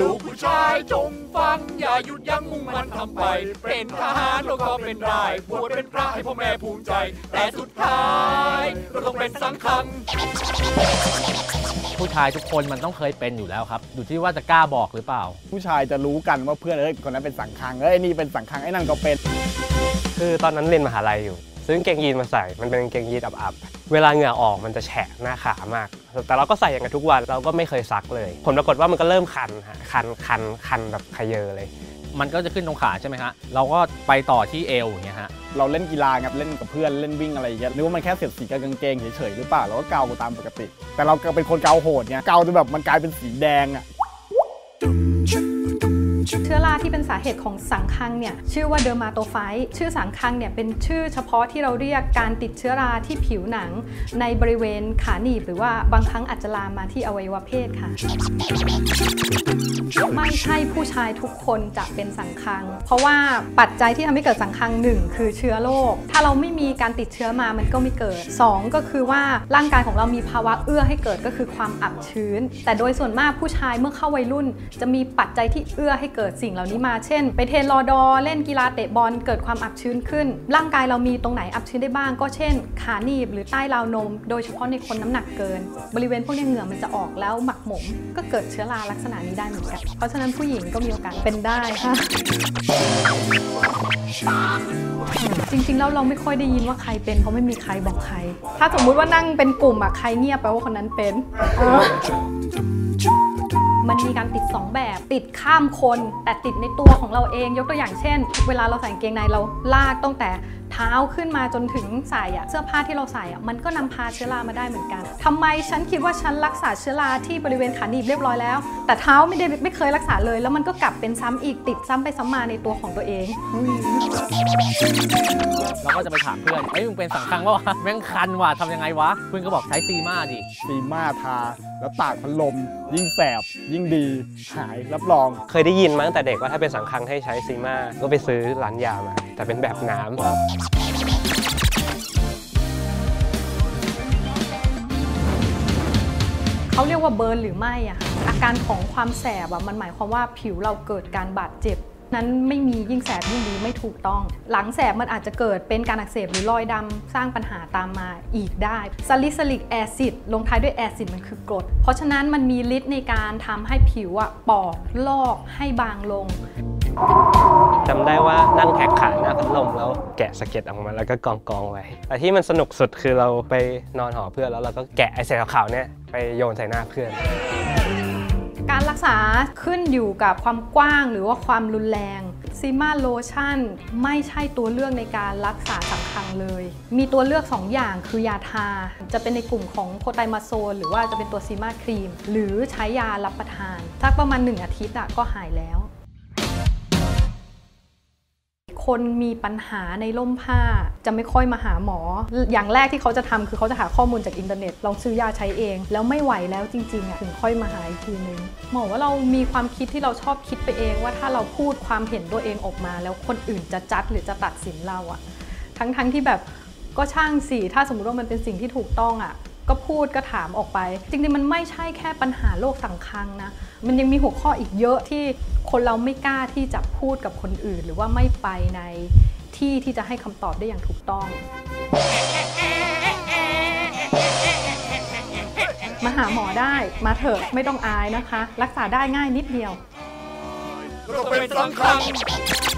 ลูกผู้ชายจงฟังอย่าหยุดยั้งมุ่งมันทำไปเป็นทหารเราก็เป็นได้บวชเป็นพระให้พ่อแม่ภูมิใจแต่สุดท้ายเราต้องเป็นสังฆังผู้ชายทุกคนมันต้องเคยเป็นอยู่แล้วครับอยู่ที่ว่าจะกล้าบอกหรือเปล่าผู้ชายจะรู้กันว่าเพื่อนคนนั้นเป็นสังฆังนี่เป็นสังฆังไอ้นั่นก็เป็นคือตอนนั้นเรียนมหาลัยอยู่ซื้อกางเกงยีนมาใส่มันเป็นกางเกงยีนอับๆเวลาเหงื่อออกมันจะแฉะหน้าขามากแต่เราก็ใส่อย่างกันทุกวันเราก็ไม่เคยซักเลยผลปรากฏว่ามันก็เริ่มคันแบบขยเยอะเลยมันก็จะขึ้นตรงขาใช่ไหมฮะเราก็ไปต่อที่เอวอย่างเงี้ยฮะเราเล่นกีฬาครับเล่นกับเพื่อนเล่นวิ่งอะไรอย่างเงี้ยนึกว่ามันแค่เสียดสีกับกางเกงเฉยๆหรือเปล่าเราก็เกาตามปกติแต่เราเป็นคนเกาโหดเนี่ยเกาจนแบบมันกลายเป็นสีแดงอะเชื้อราที่เป็นสาเหตุของสังคังเนี่ยชื่อว่าเดอร์มาโตไฟต์ชื่อสังคังเนี่ยเป็นชื่อเฉพาะที่เราเรียกการติดเชื้อราที่ผิวหนังในบริเวณขาหนีบหรือว่าบางครั้งอาจจะลามมาที่อวัยวะเพศค่ะไม่ใช่ผู้ชายทุกคนจะเป็นสังคังเพราะว่าปัจจัยที่ทำให้เกิดสังคัง1คือเชื้อโรคถ้าเราไม่มีการติดเชื้อมามันก็ไม่เกิด2ก็คือว่าร่างกายของเรามีภาวะเอื้อให้เกิดก็คือความอับชื้นแต่โดยส่วนมากผู้ชายเมื่อเข้าวัยรุ่นจะมีปัจจัยที่เอื้อให้เกิดสิ่งเหล่านี้มาเช่นไปเทนรอดอเล่นกีฬาเตะบอลเกิดความอับชื้นขึ้นร่างกายเรามีตรงไหนอับชื้นได้บ้างก็เช่นขาหนีบหรือใต้ราวนมโดยเฉพาะในคนน้ำหนักเกินบริเวณพวกนี้เหงื่อมันจะออกแล้วหมักหมมก็เกิดเชื้อราลักษณะนี้ได้เหมือนกันเพราะฉะนั้นผู้หญิงก็มีโอกาสเป็นได้ค่ะจริงๆแล้วเราไม่ค่อยได้ยินว่าใครเป็นเพราะไม่มีใครบอกใครถ้าสมมุติว่านั่งเป็นกลุ่มอะใครเงียบแปลว่าคนนั้นเป็นมันมีการติด2แบบติดข้ามคนแต่ติดในตัวของเราเองยกตัวอย่างเช่นเวลาเราใส่กางเกงในเราลากตั้งแต่เท้าขึ้นมาจนถึงใส่เสื้อผ้าที่เราใส่มันก็นำพาเชื้อรามาได้เหมือนกันทำไมฉันคิดว่าฉันรักษาเชื้อราที่บริเวณขาหนีบเรียบร้อยแล้วแต่เท้าไม่เคยรักษาเลยแล้วมันก็กลับเป็นซ้ำอีกติดซ้ำไปซ้ำมาในตัวของตัวเองเราก็จะไปถามเพื่อนมึงเป็นสังคังวะแม่งคันว่ะทำยังไงวะเพื่อนก็บอกใช้ซีม่าดิซีม่าทาแล้วตากพัดลมยิ่งแสบยิ่งดีหายรับรองเคยได้ยินมาตั้งแต่เด็กว่าถ้าเป็นสังคังให้ใช้ซีม่าก็ไปซื้อร้านยามาแต่เป็นแบบน้ำเขาเรียกว่าเบิร์นหรือไม่อะอาการของความแสบมันหมายความว่าผิวเราเกิดการบาดเจ็บนั้นไม่มียิ่งแสบยิ่งดีไม่ถูกต้องหลังแสบมันอาจจะเกิดเป็นการอักเสบหรือรอยดำสร้างปัญหาตามมาอีกได้ซาลิซิลิกแอซิดลงท้ายด้วยแอซิดมันคือกรดเพราะฉะนั้นมันมีฤทธิ์ในการทำให้ผิวปอกลอกให้บางลงจำได้ว่านั่งแท็กขาหน้าพัดลมแล้วแกะสะเก็ดออกมาแล้วก็กองไว้แต่ที่มันสนุกสุดคือเราไปนอนหอเพื่อนแล้วเราก็แกะไอเศษขาวเนี่ยไปโยนใส่หน้าเพื่อนการรักษาขึ้นอยู่กับความกว้างหรือว่าความรุนแรงซีม่าโลชั่นไม่ใช่ตัวเลือกในการรักษาสังคังเลยมีตัวเลือก2อย่างคือยาทาจะเป็นในกลุ่มของโคไตมาโซนหรือว่าจะเป็นตัวซีม่าครีมหรือใช้ยารับประทานสักประมาณ1อาทิตย์ก็หายแล้วคนมีปัญหาในร่มผ้าจะไม่ค่อยมาหาหมออย่างแรกที่เขาจะทำคือเขาจะหาข้อมูลจากอินเทอร์เน็ตลองซื้อยาใช้เองแล้วไม่ไหวแล้วจริงๆถึงค่อยมาหาอีกทีนึงหมอว่าเรามีความคิดที่เราชอบคิดไปเองว่าถ้าเราพูดความเห็นตัวเองออกมาแล้วคนอื่นจะจัดหรือจะตัดสินเราทั้งที่แบบก็ช่างสิถ้าสมมติว่ามันเป็นสิ่งที่ถูกต้องก็พูดก็ถามออกไปจริงๆมันไม่ใช่แค่ปัญหาโรคสังคังนะมันยังมีหัวข้ออีกเยอะที่คนเราไม่กล้าที่จะพูดกับคนอื่นหรือว่าไม่ไปในที่ที่จะให้คำตอบได้อย่างถูกต้องมาหาหมอได้มาเถอะไม่ต้องอายนะคะรักษาได้ง่ายนิดเดียว